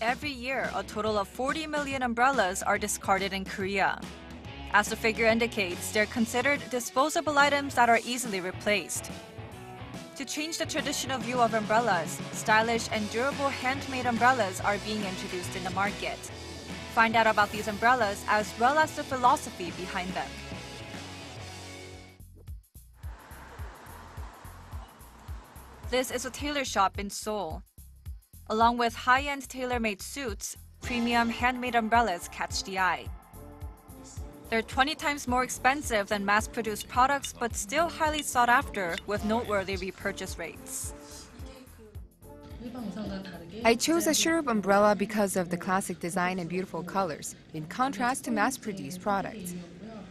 Every year, a total of 40 million umbrellas are discarded in Korea. As the figure indicates, they're considered disposable items that are easily replaced. To change the traditional view of umbrellas, stylish and durable handmade umbrellas are being introduced in the market. Find out about these umbrellas as well as the philosophy behind them. This is a tailor shop in Seoul. Along with high-end tailor-made suits, premium handmade umbrellas catch the eye. They're 20 times more expensive than mass-produced products, but still highly sought after with noteworthy repurchase rates. I chose a Shuroop umbrella because of the classic design and beautiful colors, in contrast to mass-produced products.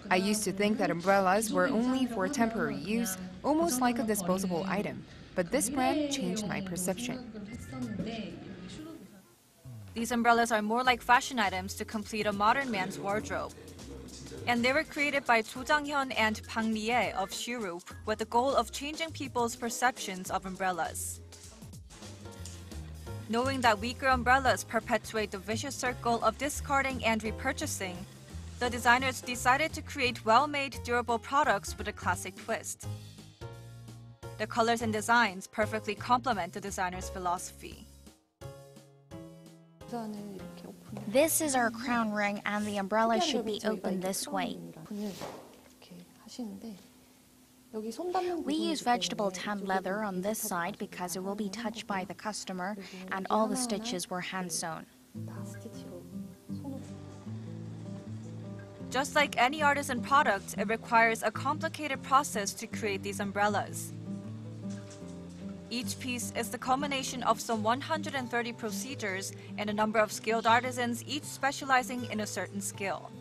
I used to think that umbrellas were only for temporary use, almost like a disposable item, but this brand changed my perception. These umbrellas are more like fashion items to complete a modern man's wardrobe. And they were created by Jo Jang-hyun and Park Ri-ye of Shuroop with the goal of changing people's perceptions of umbrellas. Knowing that weaker umbrellas perpetuate the vicious circle of discarding and repurchasing, the designers decided to create well-made, durable products with a classic twist. The colors and designs perfectly complement the designer's philosophy. This is our crown ring, and the umbrella should be opened this way. We use vegetable tan leather on this side because it will be touched by the customer, and all the stitches were hand-sewn. Just like any artisan product, it requires a complicated process to create these umbrellas. Each piece is the culmination of some 130 procedures and a number of skilled artisans, each specializing in a certain skill.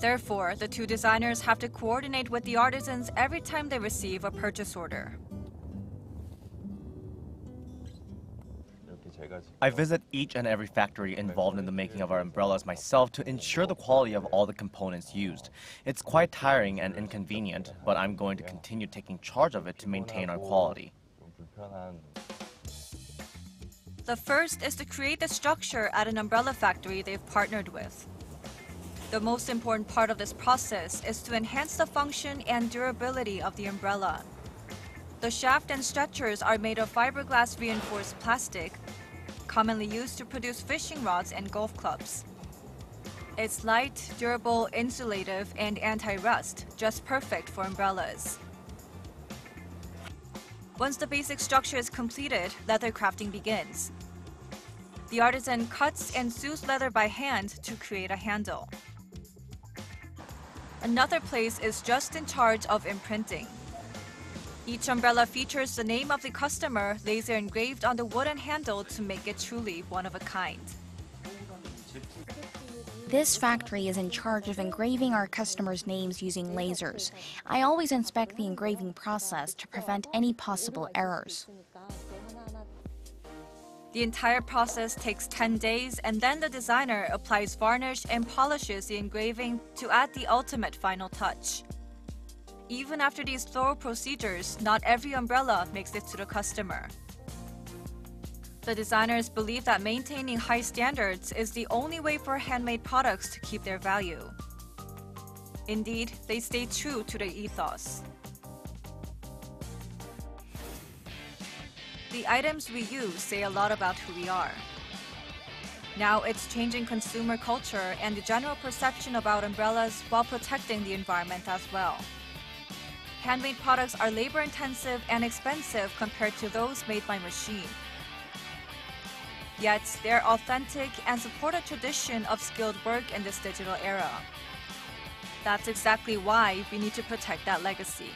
Therefore, the two designers have to coordinate with the artisans every time they receive a purchase order. I visit each and every factory involved in the making of our umbrellas myself to ensure the quality of all the components used. It's quite tiring and inconvenient, but I'm going to continue taking charge of it to maintain our quality. The first is to create the structure at an umbrella factory they've partnered with. The most important part of this process is to enhance the function and durability of the umbrella. The shaft and stretchers are made of fiberglass reinforced plastic, commonly used to produce fishing rods and golf clubs. It's light, durable, insulative, and anti-rust, just perfect for umbrellas. Once the basic structure is completed, leather crafting begins. The artisan cuts and sews leather by hand to create a handle. Another place is just in charge of imprinting. Each umbrella features the name of the customer laser engraved on the wooden handle to make it truly one of a kind. This factory is in charge of engraving our customers' names using lasers. I always inspect the engraving process to prevent any possible errors. The entire process takes 10 days, and then the designer applies varnish and polishes the engraving to add the ultimate final touch. Even after these thorough procedures, not every umbrella makes it to the customer. The designers believe that maintaining high standards is the only way for handmade products to keep their value. Indeed, they stay true to their ethos. The items we use say a lot about who we are. Now it's changing consumer culture and the general perception about umbrellas while protecting the environment as well. Handmade products are labor-intensive and expensive compared to those made by machine. Yet, they're authentic and support a tradition of skilled work in this digital era. That's exactly why we need to protect that legacy.